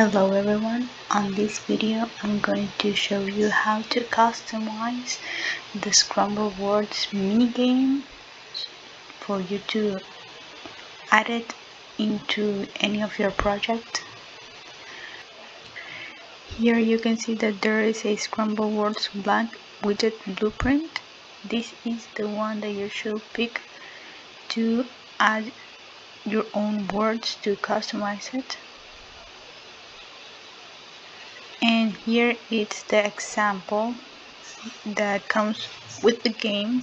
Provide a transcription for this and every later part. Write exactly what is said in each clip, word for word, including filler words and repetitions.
Hello everyone, on this video I'm going to show you how to customize the Scrambled Words minigame for you to add it into any of your project. Here you can see that there is a Scrambled Words blank widget blueprint. This is the one that you should pick to add your own words to customize it. And here it's the example that comes with the game,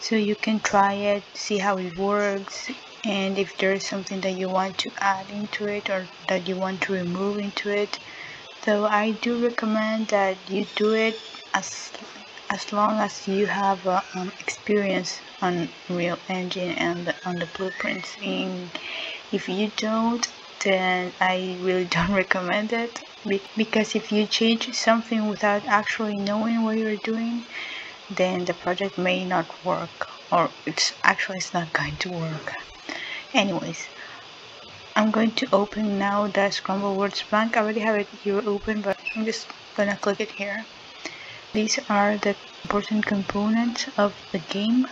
so you can try it, see how it works, and if there is something that you want to add into it or that you want to remove into it. So I do recommend that you do it as as long as you have uh, um, experience on Unreal Engine and on the blueprints. And if you don't, then I really don't recommend it, because if you change something without actually knowing what you're doing, then the project may not work, or it's actually it's not going to work. Anyways, I'm going to open now the Scrambled Words blank. I already have it here open, but I'm just gonna click it here. These are the important components of the game.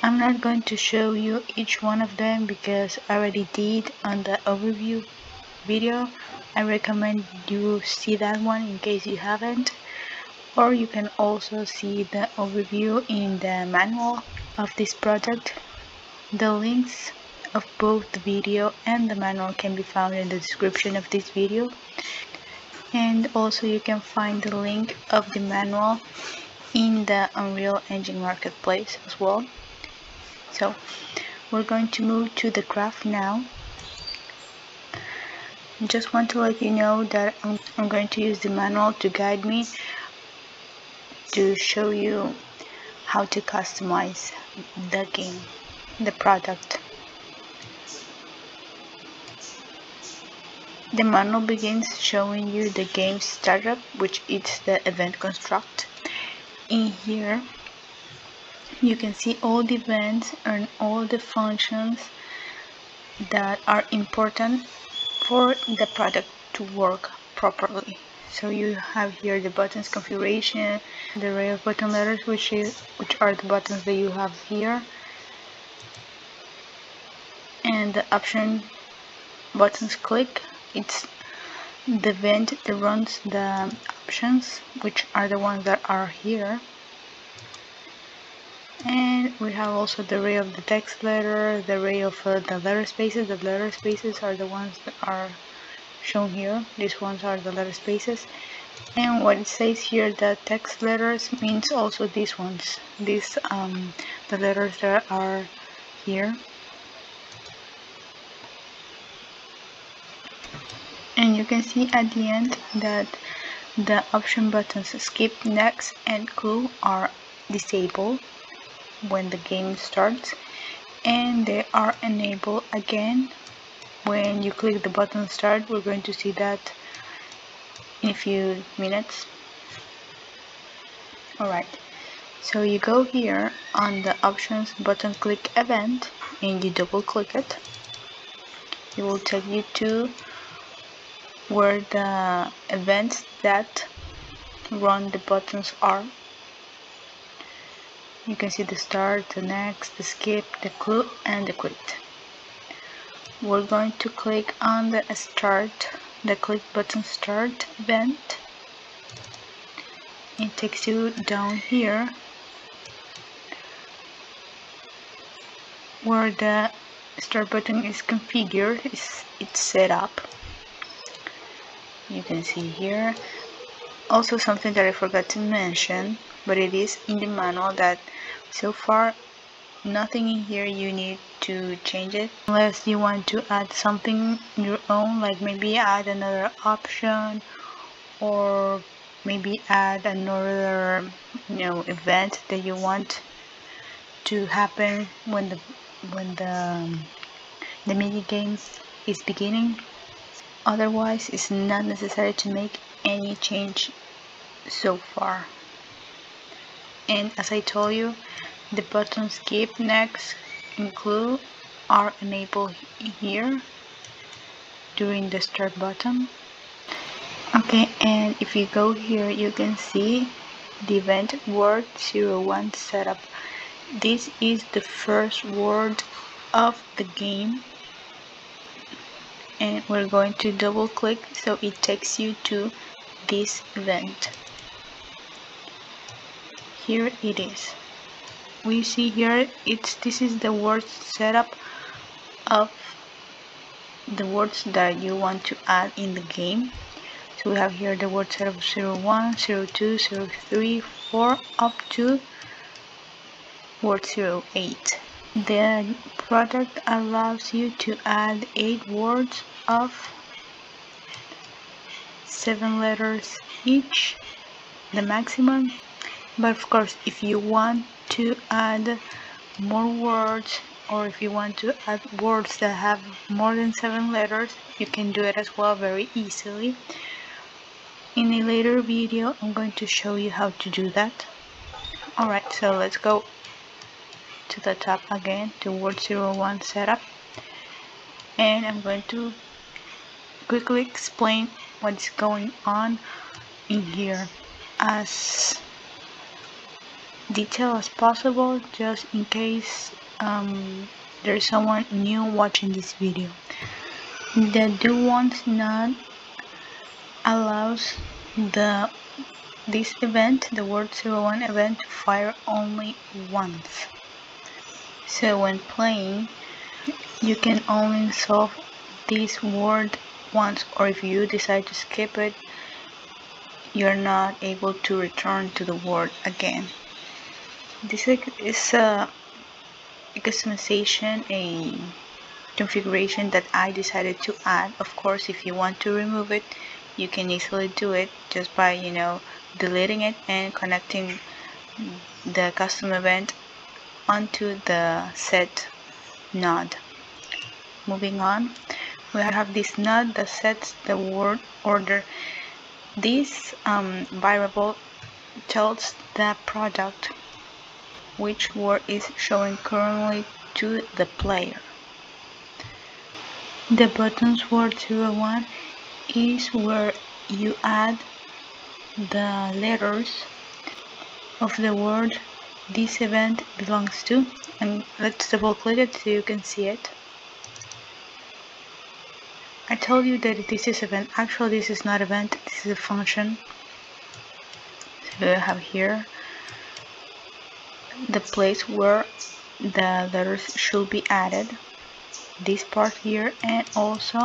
I'm not going to show you each one of them because I already did on the overview video. I recommend you see that one in case you haven't, or you can also see the overview in the manual of this project. The links of both the video and the manual can be found in the description of this video, and also you can find the link of the manual in the Unreal Engine marketplace as well. So we're going to move to the graph now. I just want to let you know that I'm, I'm going to use the manual to guide me to show you how to customize the game, the product. The manual begins showing you the game startup, which is the event construct. In here you can see all the events and all the functions that are important for the product to work properly. So you have here the buttons configuration, the array of button letters, which is which are the buttons that you have here, and the option buttons click. It's the event that runs the options, which are the ones that are here. And we have also the array of the text letter, the array of uh, the letter spaces. The letter spaces are the ones that are shown here. These ones are the letter spaces. And what it says here, the text letters, means also these ones. These, um, the letters that are here. And you can see at the end that the option buttons skip, next, and clue are disabled when the game starts, and they are enabled again when you click the button start. We're going to see that in a few minutes. Alright, so you go here on the options button click event and you double click it. It will take you to where the events that run the buttons are. You can see the start, the next, the skip, the clue, and the quit. We're going to click on the start, the click button start event. It takes you down here where the start button is configured, it's, it's set up. You can see here also something that I forgot to mention, but it is in the manual that so far nothing in here you need to change it, unless you want to add something your own, like maybe add another option, or maybe add another, you know, event that you want to happen when the when the the mini game is beginning. Otherwise, it's not necessary to make any change so far. And as I told you, the buttons skip, next, and clue are enabled here. during the start button. Okay, and if you go here, you can see the event word zero one setup. This is the first word of the game, and we're going to double click so it takes you to this event. Here it is. We see here it's this is the word setup of the words that you want to add in the game. So we have here the word setup zero one, zero two, zero three, four up to word zero eight. The product allows you to add eight words of seven letters each, the maximum. But of course, if you want to add more words, or if you want to add words that have more than seven letters, you can do it as well very easily. In a later video, I'm going to show you how to do that. Alright, so let's go to the top again to word zero one setup, and I'm going to quickly explain what's going on in here as detailed as possible, just in case um, there's someone new watching this video. The do once not allows the this event, the word zero one event, to fire only once. So when playing, you can only solve this word once, or if you decide to skip it, you're not able to return to the word again. This is a customization, a configuration that I decided to add. Of course, if you want to remove it, you can easily do it just by, you know, deleting it and connecting the custom event onto the set node. Moving on, we have this node that sets the word order. This um, variable tells the product which word is showing currently to the player. The buttons word zero one is where you add the letters of the word this event belongs to, and let's double click it so you can see it. I told you that this is event. Actually, this is not event, this is a function. So we have here the place where the letters should be added, this part here, and also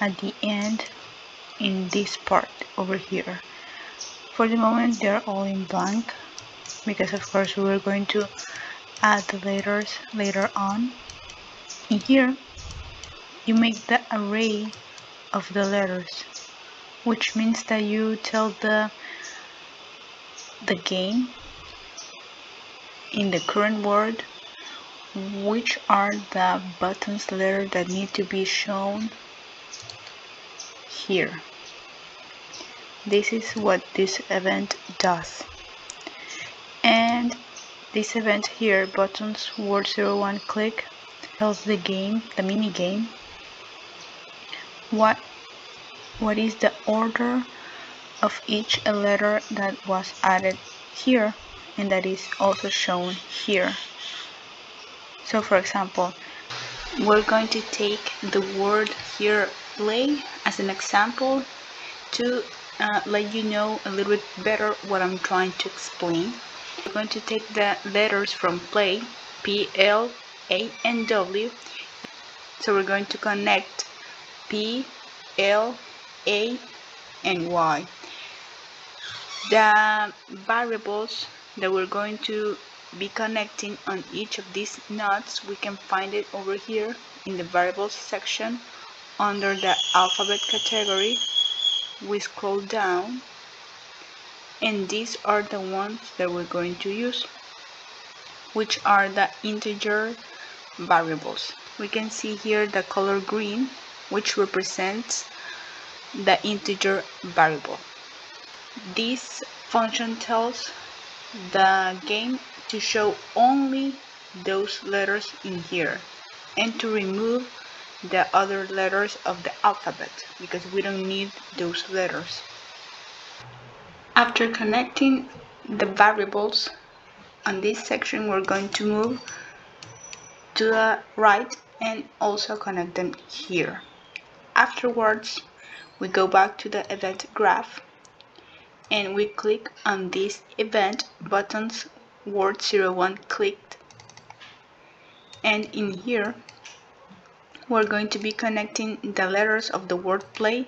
at the end in this part over here. For the moment, they're all in blank, because of course we were going to add the letters later on. In here, you make the array of the letters, which means that you tell the the game in the current word which are the buttons letter that need to be shown here. This is what this event does. And this event here, buttons word zero one click, tells the game, the mini game, what what is the order of each letter that was added here, and that is also shown here. So for example, we're going to take the word here play as an example to uh, let you know a little bit better what I'm trying to explain. We're going to take the letters from play, P, L, A, and W. So we're going to connect P, L, A, and Y. The variables that we're going to be connecting on each of these nodes, we can find it over here in the variables section under the alphabet category. We scroll down, and these are the ones that we're going to use, which are the integer variables. We can see here the color green, which represents the integer variable. This function tells the game to show only those letters in here and to remove the other letters of the alphabet because we don't need those letters. After connecting the variables on this section, we're going to move to the right and also connect them here. Afterwards, we go back to the event graph and we click on this event buttons word zero one clicked, and in here we're going to be connecting the letters of the word play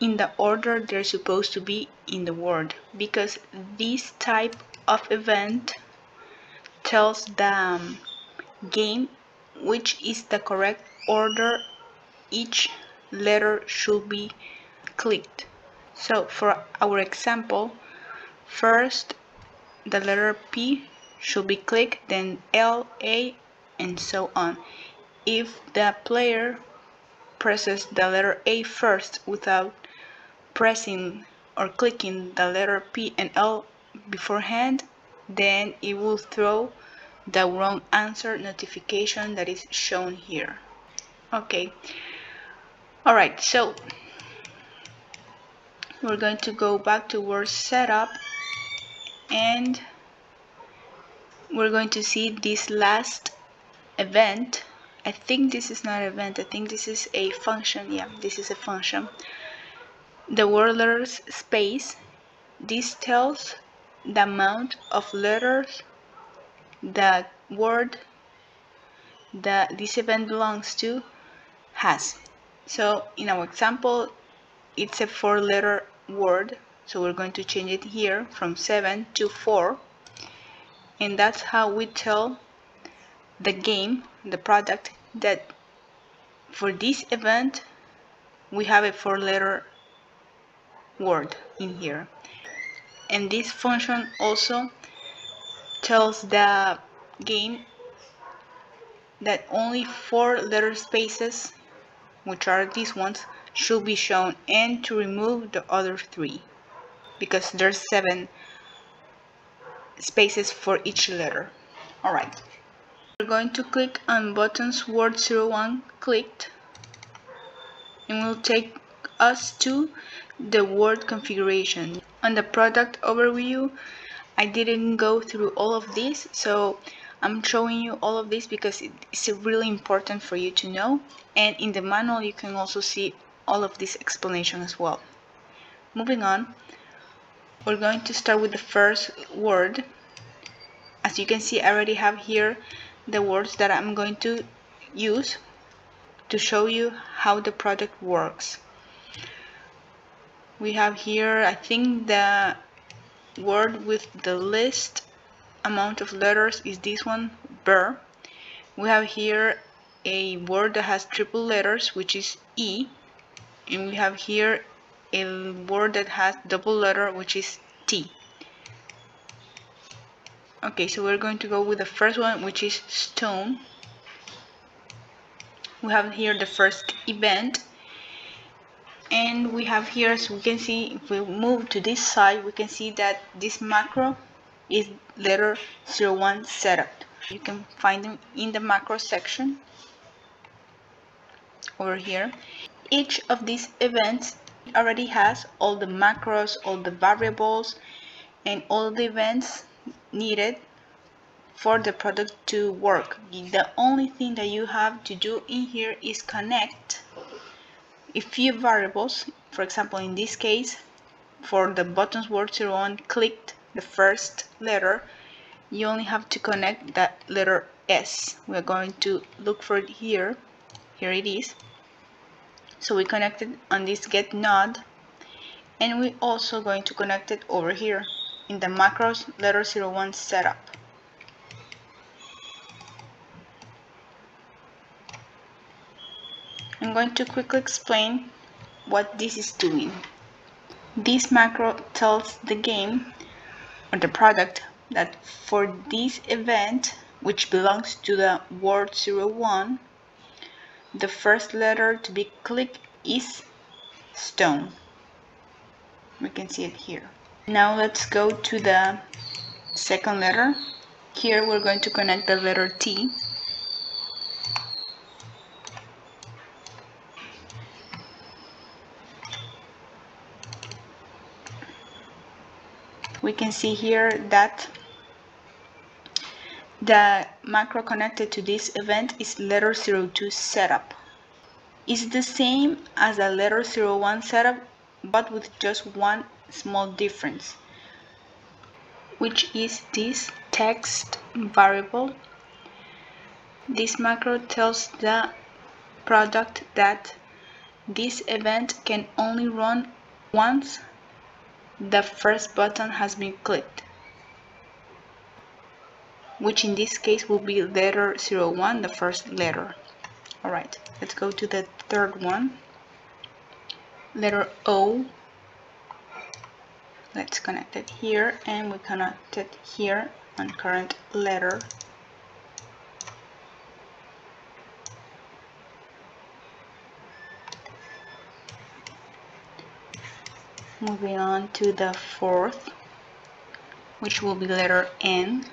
in the order they're supposed to be in the word, because this type of event tells the um, game which is the correct order each letter should be clicked. So for our example, first the letter P should be clicked, then L, A, and so on. If the player presses the letter A first without pressing or clicking the letter P and L beforehand, then it will throw the wrong answer notification that is shown here. Okay, all right, so we're going to go back to word setup and we're going to see this last event. I think this is not an event, I think this is a function. Yeah, this is a function. The word letters space. This tells the amount of letters the word that this event belongs to has. So in our example, it's a four letter word, so we're going to change it here from seven to four, and that's how we tell the game, the product, that for this event we have a four letter word in here. And this function also tells the game that only four letter spaces, which are these ones, should be shown, and to remove the other three because there's seven spaces for each letter. All right, we're going to click on buttons word zero one clicked and will take us to the word configuration. On the product overview, I didn't go through all of this, so I'm showing you all of this because it's really important for you to know, and in the manual you can also see all of this explanation as well. Moving on, we're going to start with the first word. As you can see, I already have here the words that I'm going to use to show you how the product works. We have here, I think, the word with the least amount of letters is this one, burr. We have here a word that has triple letters, which is E, and we have here a word that has double letter, which is T. Okay, so we're going to go with the first one, which is stone. We have here the first event, and we have here, as we can see, if we move to this side, we can see that this macro is letter zero one setup. You can find them in the macro section over here. Each of these events already has all the macros, all the variables, and all the events needed for the product to work. The only thing that you have to do in here is connect a few variables. For example, in this case, for the buttons word zero one clicked, the first letter, you only have to connect that letter S. We're going to look for it here. Here it is. So we connected on this get node, and we also going to connect it over here in the macros letter zero one setup. I'm going to quickly explain what this is doing. This macro tells the game or the product that for this event, which belongs to the word zero one, the first letter to be clicked is stone. We can see it here. Now let's go to the second letter. Here we're going to connect the letter T. we can see here that the macro connected to this event is letter zero two setup. It's the same as the letter zero one setup, but with just one small difference, which is this text variable. This macro tells the product that this event can only run once the first button has been clicked, which in this case will be letter zero one, the first letter. All right, let's go to the third one, letter O. Let's connect it here, and we connect it here on current letter. Moving on to the fourth, which will be letter N.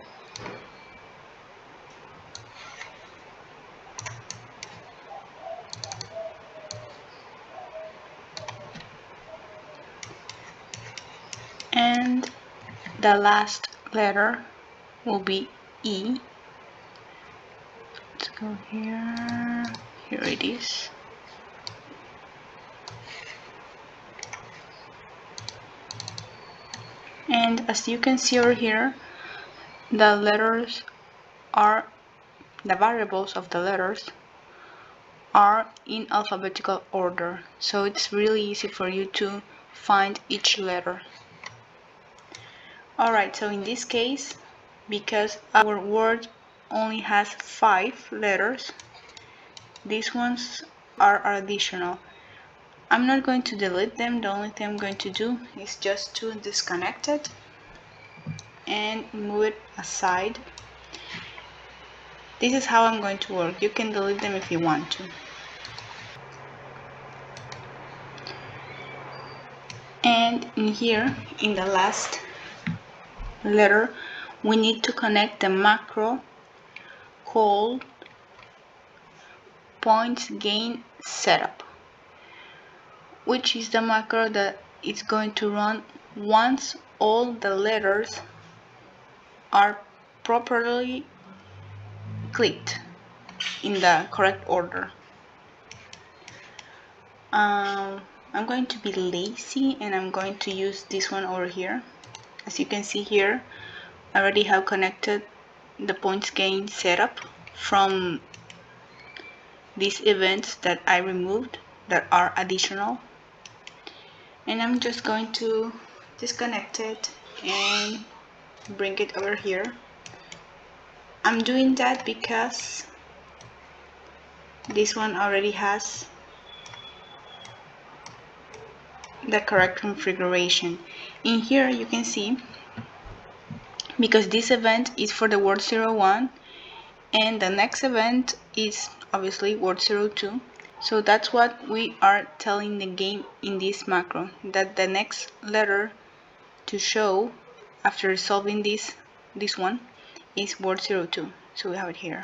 And the last letter will be E. Let's go here. Here it is. And as you can see over here, the letters are, the variables of the letters are in alphabetical order. So it's really easy for you to find each letter. Alright, so in this case, because our word only has five letters, these ones are additional. I'm not going to delete them. The only thing I'm going to do is just to disconnect it and move it aside. This is how I'm going to work. You can delete them if you want to. And in here, in the last letter, we need to connect the macro called points gain setup, which is the macro that is going to run once all the letters are properly clicked in the correct order. um, I'm going to be lazy and I'm going to use this one over here. As you can see here, I already have connected the points gain setup from these events that I removed that are additional. And I'm just going to disconnect it and bring it over here. I'm doing that because this one already has the correct configuration. In here you can see, because this event is for the word zero one and the next event is obviously word zero two, so that's what we are telling the game in this macro, that the next letter to show after resolving this this one is word zero two. So we have it here.